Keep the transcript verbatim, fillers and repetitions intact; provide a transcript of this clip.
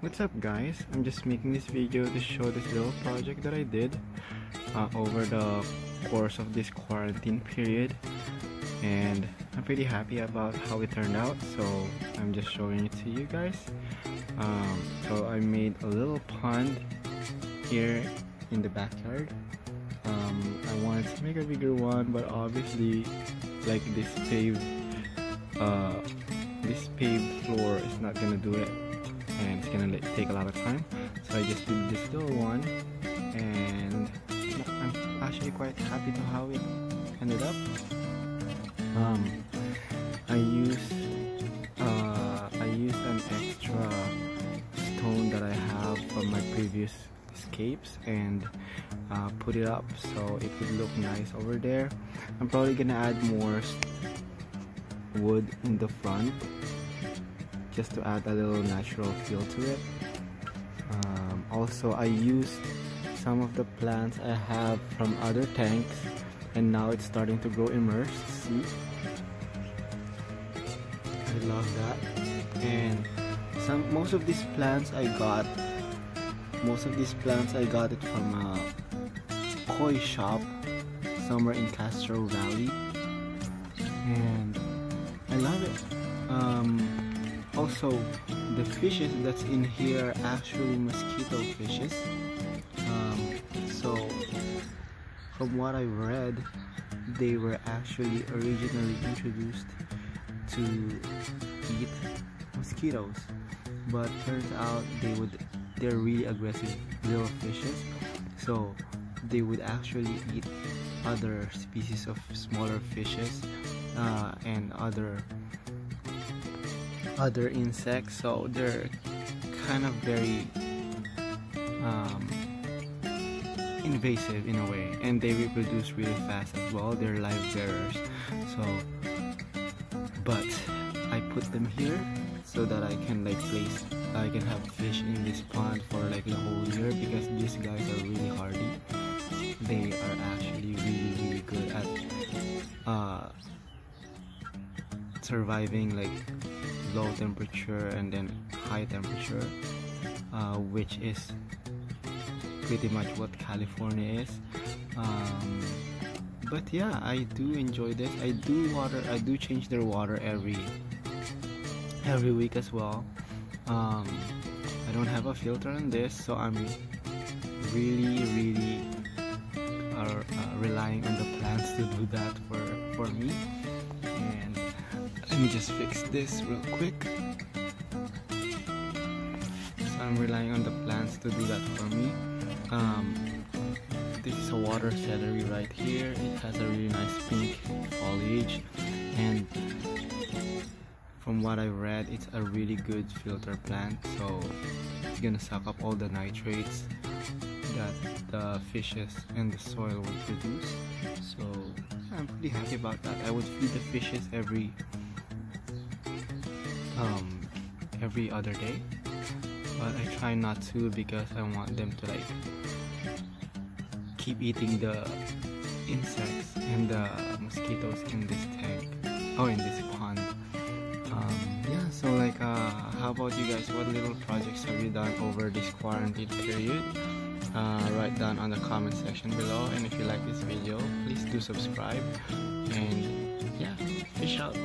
What's up guys, I'm just making this video to show this little project that I did uh, over the course of this quarantine period, and I'm pretty happy about how it turned out, so I'm just showing it to you guys. Um, so I made a little pond here in the backyard. um, I wanted to make a bigger one, but obviously like this paved uh, this paved floor is not gonna do it, and it's gonna take a lot of time, so I just did this little one, and I'm actually quite happy to how it ended up. um, I used uh, I used an extra stone that I have from my previous escapes and uh, put it up so it would look nice over there. I'm probably gonna add more wood in the front just to add a little natural feel to it. Um, also, I used some of the plants I have from other tanks, and now it's starting to grow immersed. See, I love that. And some most of these plants I got most of these plants I got it from a koi shop somewhere in Castro Valley, and I love it. Um, Also, the fishes that's in here are actually mosquito fishes. Um, so, from what I read, they were actually originally introduced to eat mosquitoes, but turns out they would they're really aggressive little fishes. So, they would actually eat other species of smaller fishes uh, and other. other insects, so they're kind of very um, invasive in a way, and they reproduce really fast as well. They're live bearers, so but I put them here so that I can like place I can have fish in this pond for like the whole year, because these guys are really hardy. They are actually really really good at uh, surviving like low temperature and then high temperature, uh, which is pretty much what California is. Um, but yeah, I do enjoy this. I do water I do change their water every every week as well. um, I don't have a filter on this, so I'm really really uh, uh, relying on the plants to do that for, for me. And let me just fix this real quick. So I'm relying on the plants to do that for me. Um, this is a water celery right here. It has a really nice pink foliage, and from what I read, it's a really good filter plant, so it's gonna suck up all the nitrates that the fishes and the soil will produce. So I'm pretty happy about that. I would feed the fishes every Um, every other day, but I try not to because I want them to like keep eating the insects and the mosquitoes in this tank oh in this pond. Um, yeah, so like uh, how about you guys? What little projects have you done over this quarantine period? Uh, write down on the comment section below, and if you like this video, please do subscribe, and yeah, fish out.